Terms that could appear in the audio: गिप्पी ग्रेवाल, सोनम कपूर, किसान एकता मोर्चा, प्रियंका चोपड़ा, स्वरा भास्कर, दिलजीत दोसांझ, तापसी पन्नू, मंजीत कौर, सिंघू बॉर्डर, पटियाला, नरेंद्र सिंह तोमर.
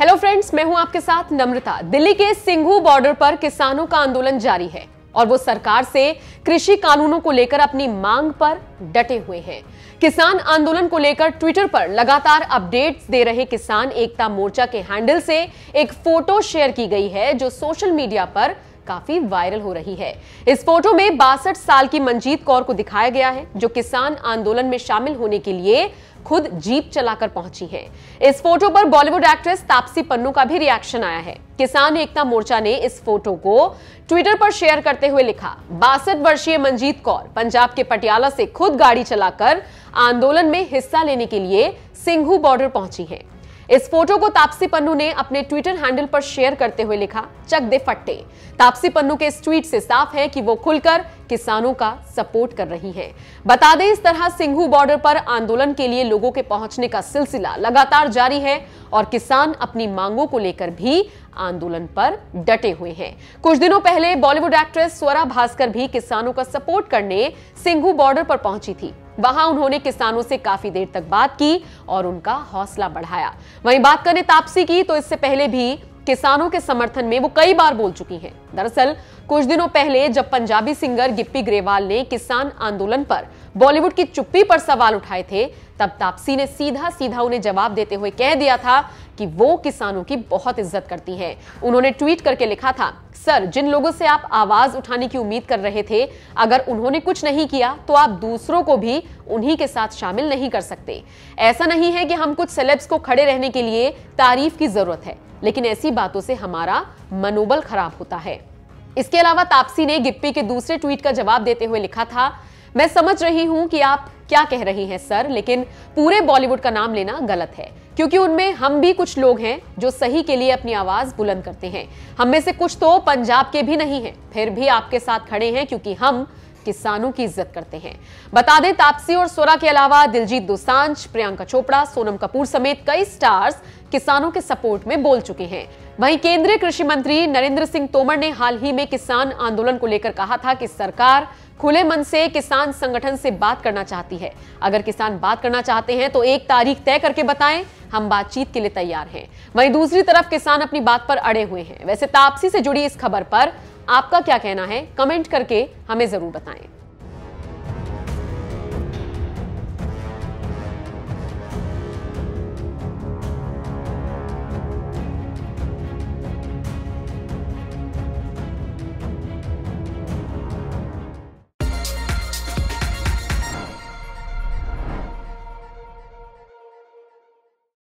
Hello friends, मैं हूं आपके साथ नम्रता। दिल्ली के सिंघू बॉर्डर पर किसानों का आंदोलन जारी है और वो सरकार से कृषि कानूनों को लेकर अपनी मांग पर डटे हुए हैं। किसान आंदोलन को लेकर ट्विटर पर लगातार अपडेट्स दे रहे किसान एकता मोर्चा के हैंडल से एक फोटो शेयर की गई है जो सोशल मीडिया पर काफी वायरल हो रही है। इस फोटो में 62 साल की मंजीत कौर को दिखाया गया है जो किसान आंदोलन में शामिल होने के लिए खुद जीप चलाकर पहुंची है। इस फोटो पर बॉलीवुड एक्ट्रेस तापसी पन्नू का भी रिएक्शन आया है। किसान एकता मोर्चा ने इस फोटो को ट्विटर पर शेयर करते हुए लिखा, 62 वर्षीय मंजीत कौर पंजाब के पटियाला से खुद गाड़ी चलाकर आंदोलन में हिस्सा लेने के लिए सिंघू बॉर्डर पहुंची है। इस फोटो को तापसी पन्नू ने अपने ट्विटर हैंडल पर शेयर करते हुए लिखा, चक दे फट्टे। तापसी पन्नू के इस ट्वीट से साफ है कि वो खुलकर किसानों का सपोर्ट कर रही हैं। बता दें, इस तरह सिंघू बॉर्डर पर आंदोलन के लिए लोगों के पहुंचने का सिलसिला लगातार जारी है और किसान अपनी मांगों को लेकर भी आंदोलन पर डटे हुए हैं। कुछ दिनों पहले बॉलीवुड एक्ट्रेस स्वरा भास्कर भी किसानों का सपोर्ट करने सिंघू बॉर्डर पर पहुंची थी। वहां उन्होंने किसानों से काफी देर तक बात की और उनका हौसला बढ़ाया। वहीं बात करें तापसी की, तो इससे पहले भी किसानों के समर्थन में वो कई बार बोल चुकी हैं। दरअसल कुछ दिनों पहले जब पंजाबी सिंगर गिप्पी ग्रेवाल ने किसान आंदोलन पर बॉलीवुड की चुप्पी पर सवाल उठाए थे, तब तापसी ने सीधा उन्हें जवाब देते हुए कह दिया था कि वो किसानों की बहुत इज्जत करती हैं। उन्होंने ट्वीट करके लिखा था, सर, जिन लोगों से आप आवाज उठाने की उम्मीद कर रहे थे, अगर उन्होंने कुछ नहीं किया तो आप दूसरों को भी उन्हीं के साथ शामिल नहीं कर सकते। ऐसा नहीं है कि हम कुछ सेलेब्स को खड़े रहने के लिए तारीफ की जरूरत है, लेकिन ऐसी बातों से हमारा मनोबल खराब होता है। इसके अलावा तापसी ने गिप्पी के दूसरे ट्वीट का जवाब देते हुए लिखा था, मैं समझ रही हूं कि आप क्या कह रही हैं सर, लेकिन पूरे बॉलीवुड का नाम लेना गलत है क्योंकि उनमें हम भी कुछ लोग हैं जो सही के लिए अपनी आवाज बुलंद करते हैं। हम में से कुछ तो पंजाब के भी नहीं हैं, फिर भी आपके साथ खड़े हैं क्योंकि हम किसानों की इज्जत करते हैं। बता दें, तापसी और स्वरा के अलावा दिलजीत दोसांझ, प्रियंका चोपड़ा, सोनम कपूर समेत कई स्टार्स किसानों के सपोर्ट में बोल चुके हैं। वहीं केंद्रीय कृषि मंत्री नरेंद्र सिंह तोमर ने हाल ही में किसान आंदोलन को लेकर कहा था कि सरकार खुले मन से किसान संगठन से बात करना चाहती है। अगर किसान बात करना चाहते हैं तो एक तारीख तय करके बताएं, हम बातचीत के लिए तैयार हैं। वहीं दूसरी तरफ किसान अपनी बात पर अड़े हुए हैं। वैसे तापसी से जुड़ी इस खबर पर आपका क्या कहना है, कमेंट करके हमें जरूर बताएं।